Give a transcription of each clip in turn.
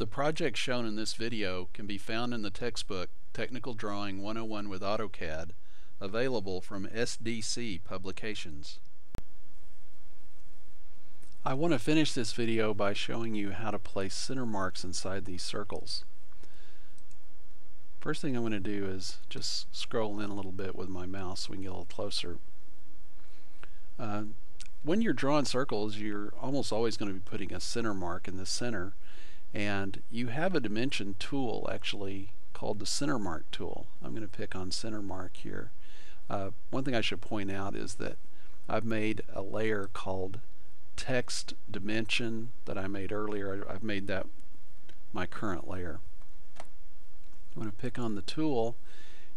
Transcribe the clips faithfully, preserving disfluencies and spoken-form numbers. The project shown in this video can be found in the textbook Technical Drawing one oh one with AutoCAD, available from S D C Publications. I want to finish this video by showing you how to place center marks inside these circles. First thing I'm going to do is just scroll in a little bit with my mouse so we can get a little closer. Uh, when you're drawing circles, you're almost always going to be putting a center mark in the center, and you have a dimension tool actually called the center mark tool. I'm going to pick on center mark here. Uh, one thing I should point out is that I've made a layer called text dimension that I made earlier. I've made that my current layer. I'm going to pick on the tool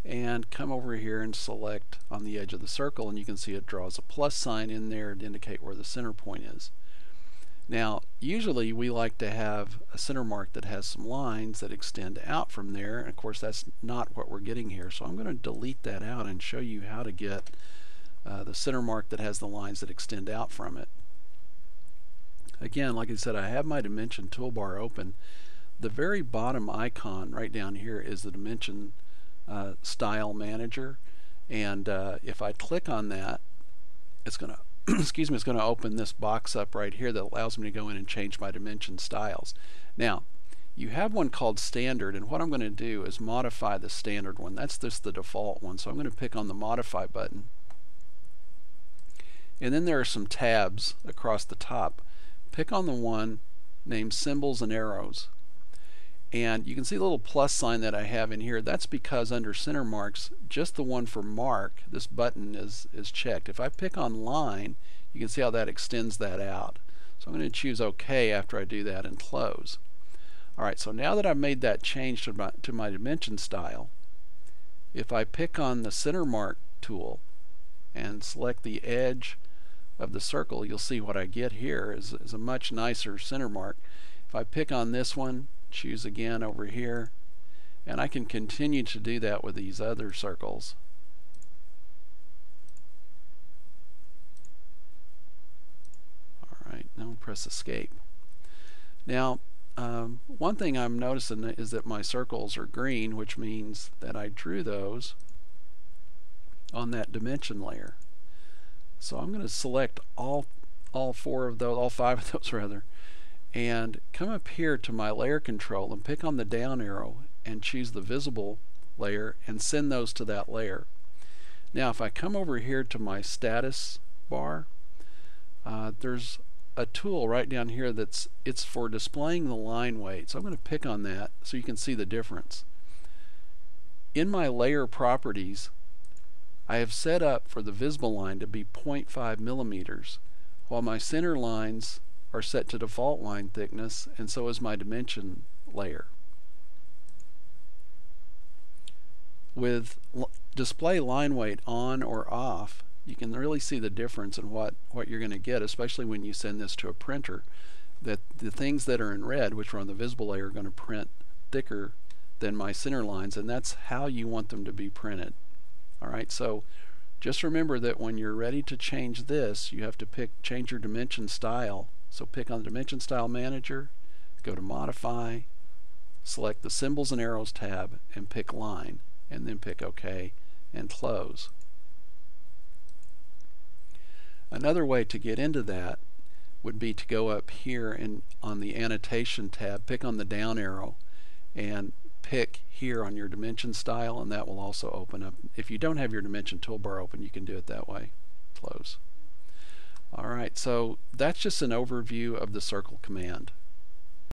and come over here and select on the edge of the circle, and you can see it draws a plus sign in there to indicate where the center point is. Now, usually we like to have a center mark that has some lines that extend out from there, and of course that's not what we're getting here, so I'm going to delete that out and show you how to get uh, the center mark that has the lines that extend out from it. Again, like I said, I have my dimension toolbar open. The very bottom icon right down here is the dimension uh, style manager, and uh, if I click on that, it's going to excuse me, it's going to open this box up right here that allows me to go in and change my dimension styles. Now, you have one called standard, and what I'm going to do is modify the standard one. That's just the default one, so I'm going to pick on the modify button. And then there are some tabs across the top. Pick on the one named symbols and arrows. And you can see the little plus sign that I have in here. That's because under center marks, just the one for mark, this button is, is checked. If I pick on line, you can see how that extends that out. So I'm going to choose OK after I do that and close. Alright, so now that I've made that change to my, to my dimension style, if I pick on the center mark tool and select the edge of the circle, you'll see what I get here is, is a much nicer center mark. If I pick on this one, choose again over here, and I can continue to do that with these other circles. Alright, now I'll press escape. Now um, one thing I'm noticing is that my circles are green, which means that I drew those on that dimension layer. So I'm going to select all all four of those, all five of those rather, and come up here to my layer control and pick on the down arrow and choose the visible layer and send those to that layer. Now if I come over here to my status bar, uh, there's a tool right down here that's it's for displaying the line weight. So I'm going to pick on that so you can see the difference. In my layer properties, I have set up for the visible line to be zero point five millimeters, while my center lines are set to default line thickness, and so is my dimension layer. With display line weight on or off, you can really see the difference in what, what you're going to get, especially when you send this to a printer, that the things that are in red, which are on the visible layer, are going to print thicker than my center lines, and that's how you want them to be printed. Alright, so just remember that when you're ready to change this, you have to pick change your dimension style. So pick on the dimension style manager, go to modify, select the symbols and arrows tab, and pick line, and then pick OK and close. Another way to get into that would be to go up here and on the annotation tab, pick on the down arrow and pick here on your dimension style, and that will also open up. If you don't have your dimension toolbar open, you can do it that way. Close. Alright, so that's just an overview of the circle command.